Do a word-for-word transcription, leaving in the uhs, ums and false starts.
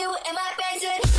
you in my basement.